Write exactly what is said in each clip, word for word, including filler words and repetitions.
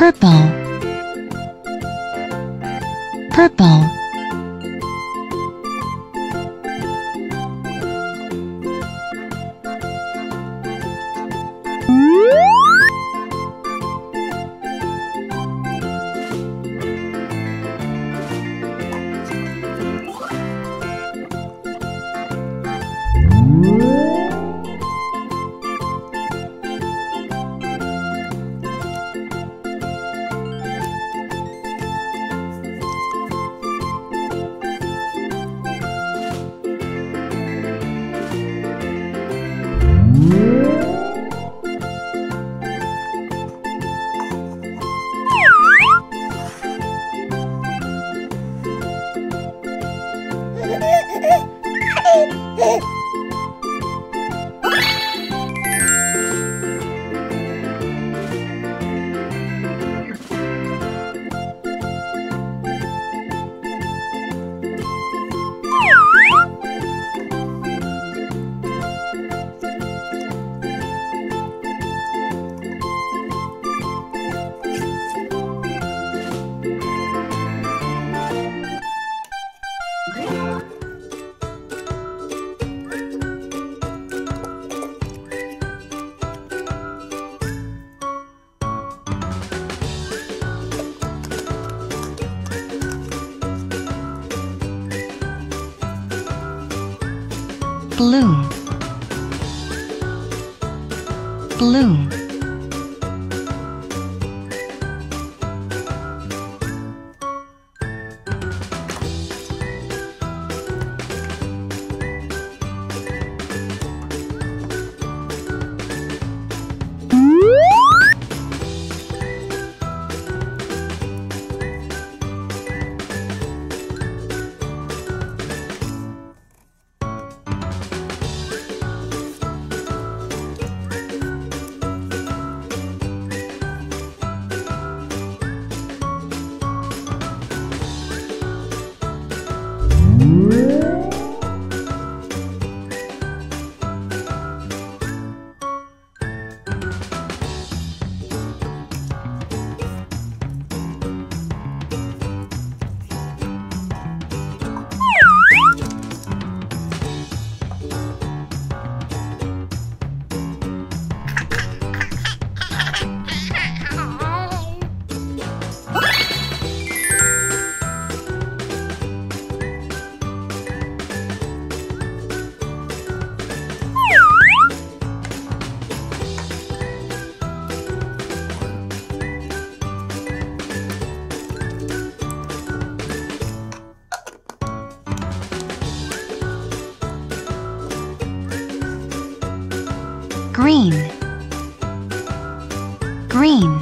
purple, purple, blue, blue, green, green,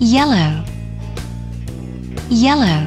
yellow, yellow,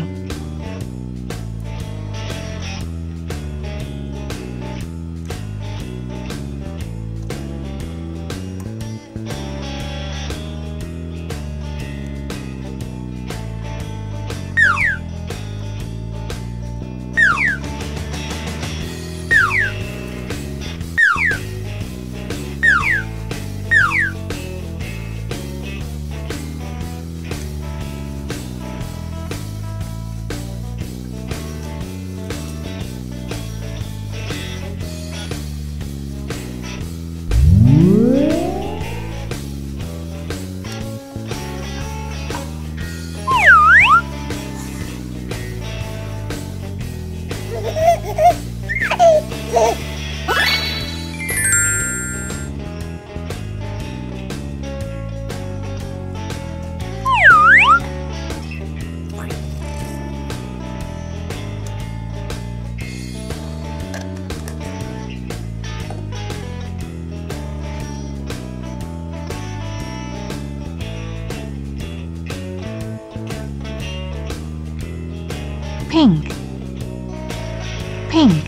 Pink, pink,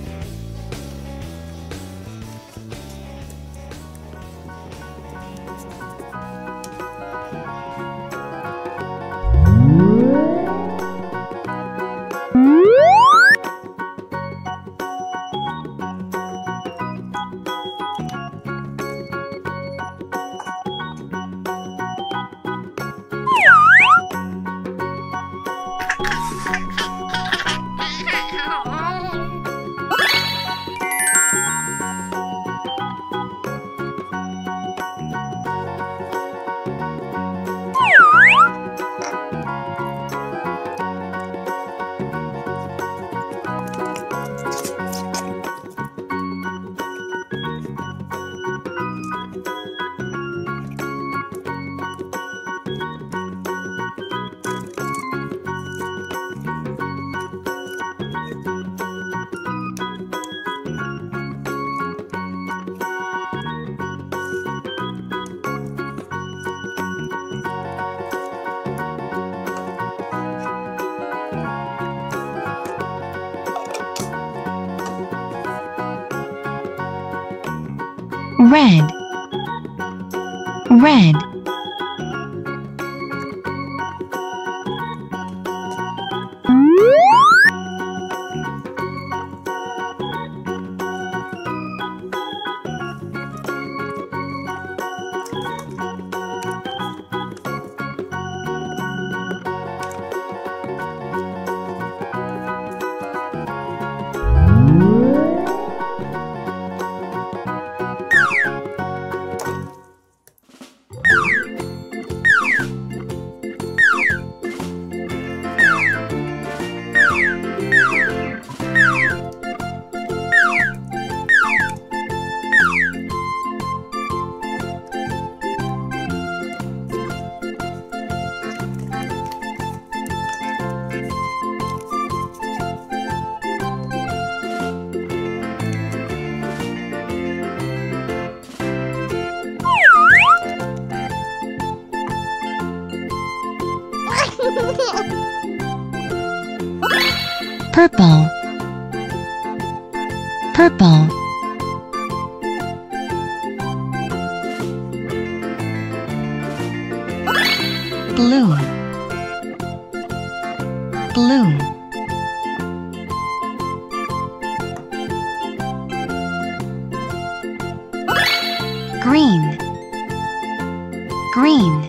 red, red, purple, purple, blue, blue, green, green,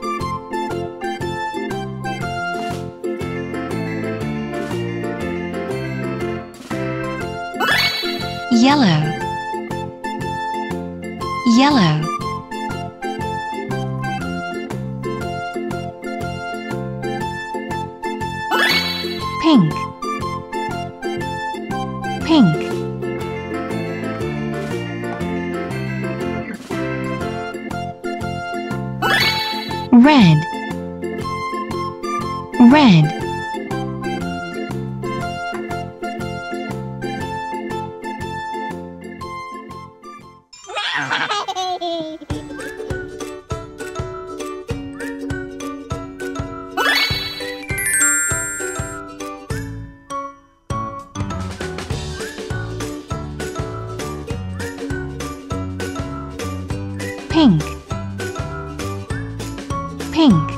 yellow, yellow, pink, pink, red, red, pink, pink,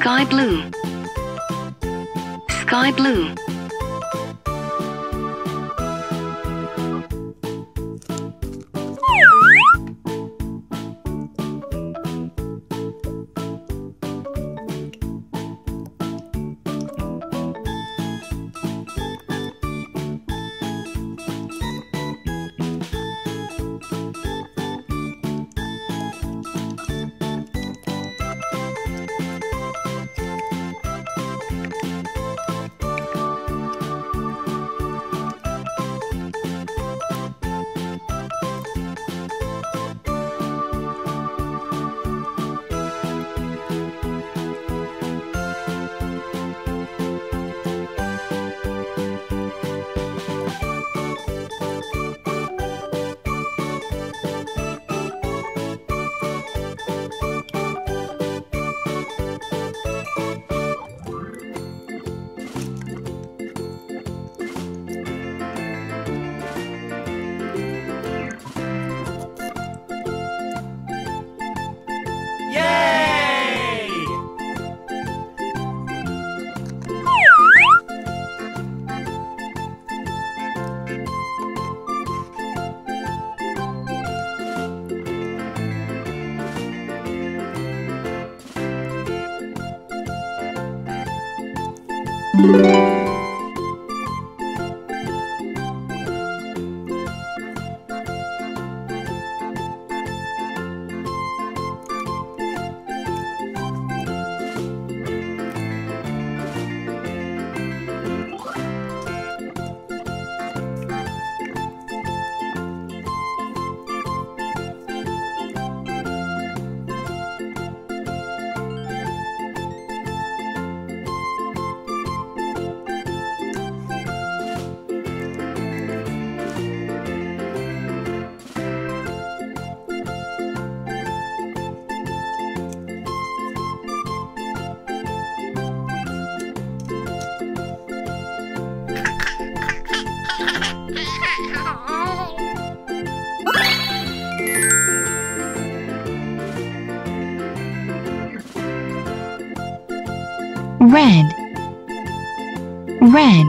Sky blue, sky blue. Red, red.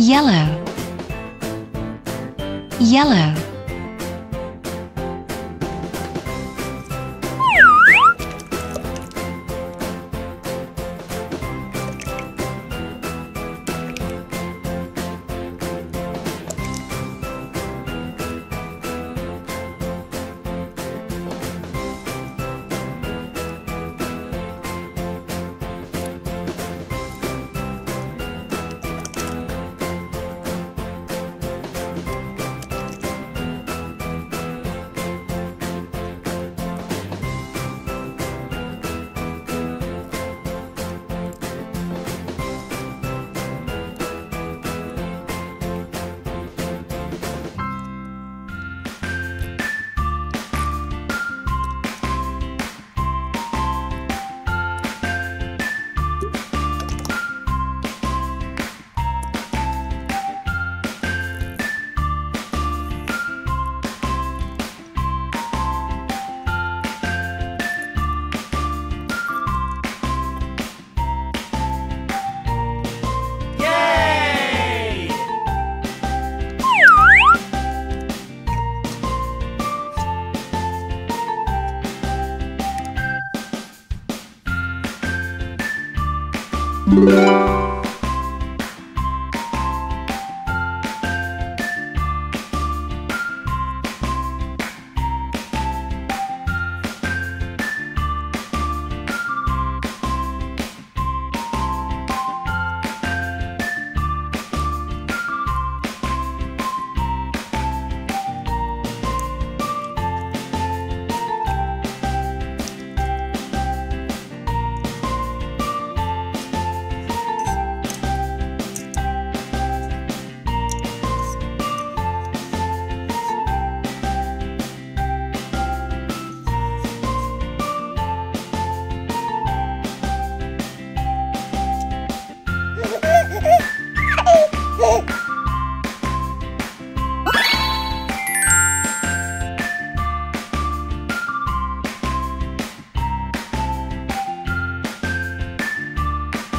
yellow, yellow,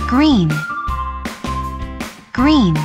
green, green,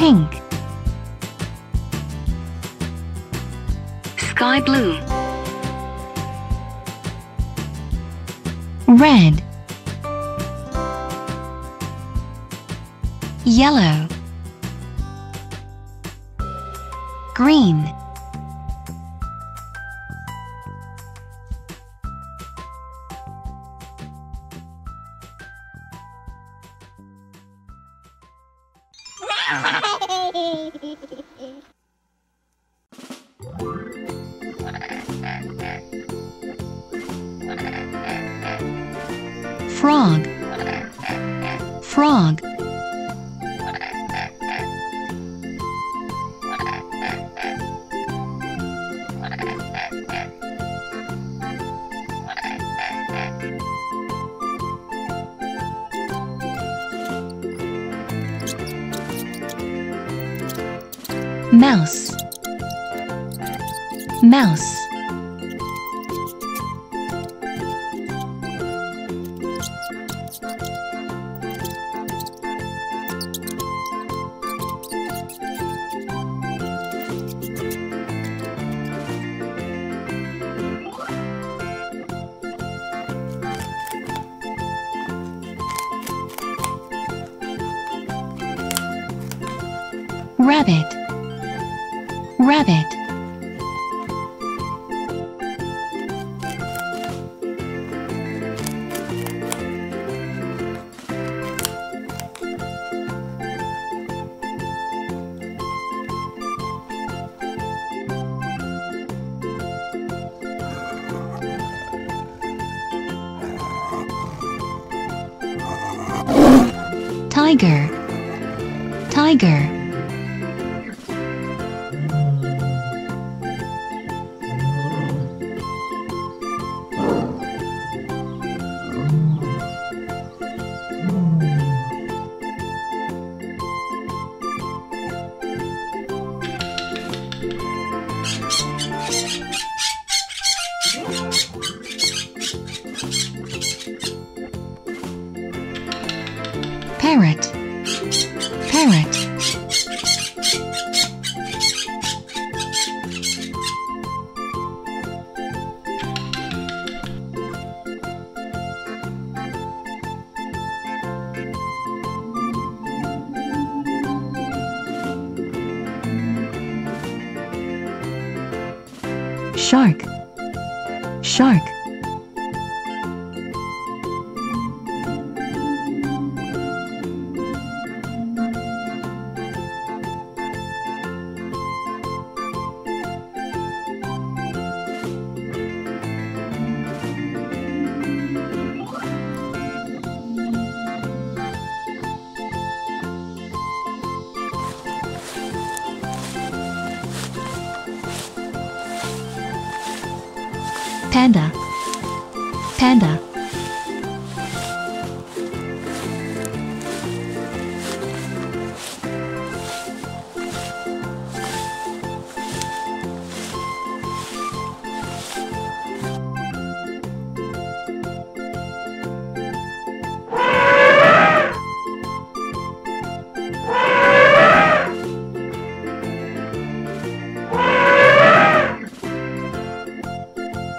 pink, sky blue, red, yellow, green, Frog, frog. Mouse, mouse. Rabbit, rabbit. Tiger, tiger. Parrot, parrot. Shark, shark. Panda, panda.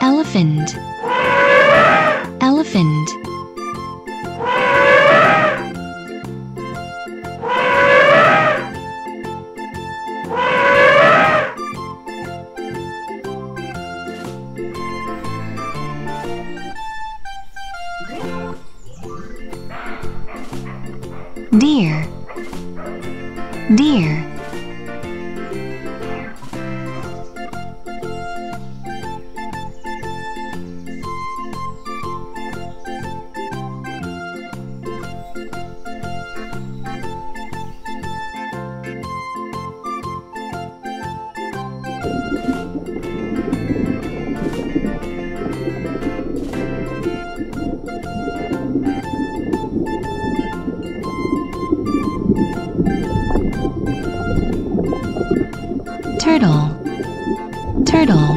Elephant, elephant. Deer, deer. Turtle, turtle.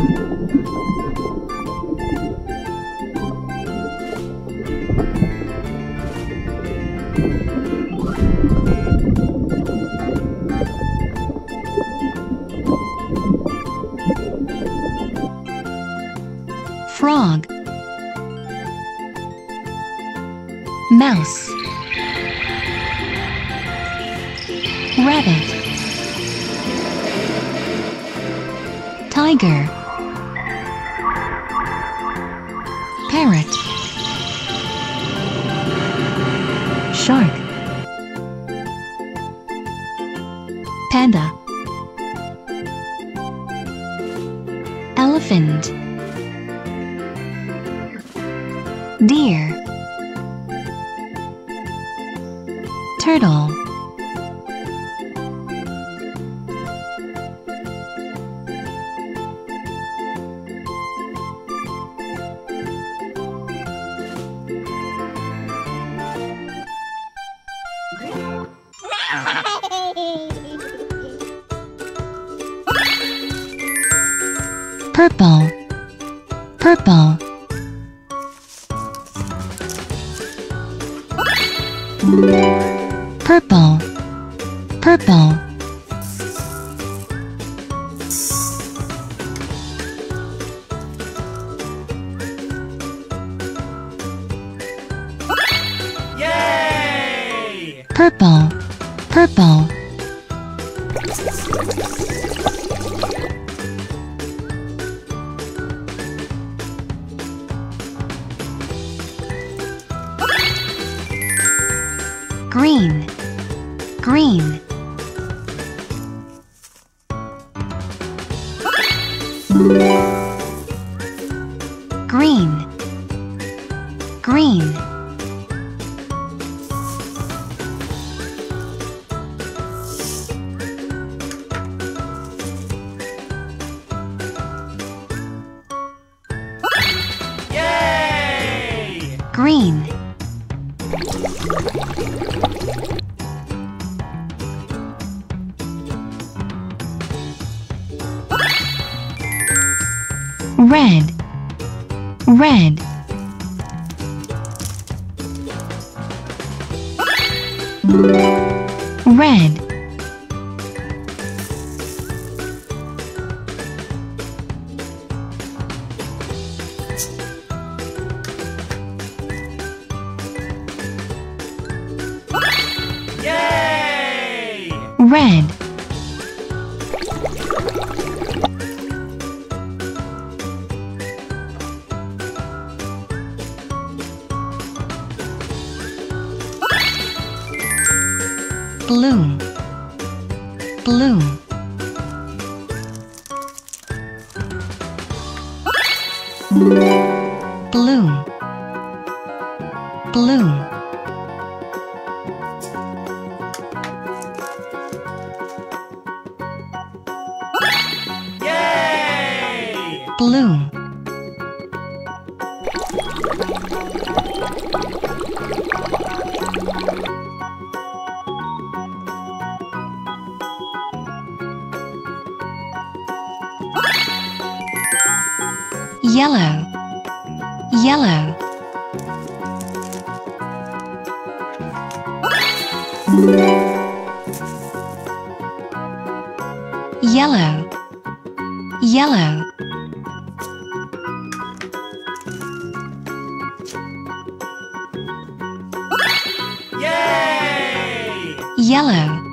Frog, mouse. Rabbit, tiger. Parrot, shark. panda, elephant, deer, turtle, purple, purple, purple, purple, yay! Purple, purple. Green, green, green, green, yay! Green, red, red, red, yay! Red, bloom, bloom, bloom, bloom, yay! Bloom, yellow, yellow, yellow, yellow, yay! Yellow.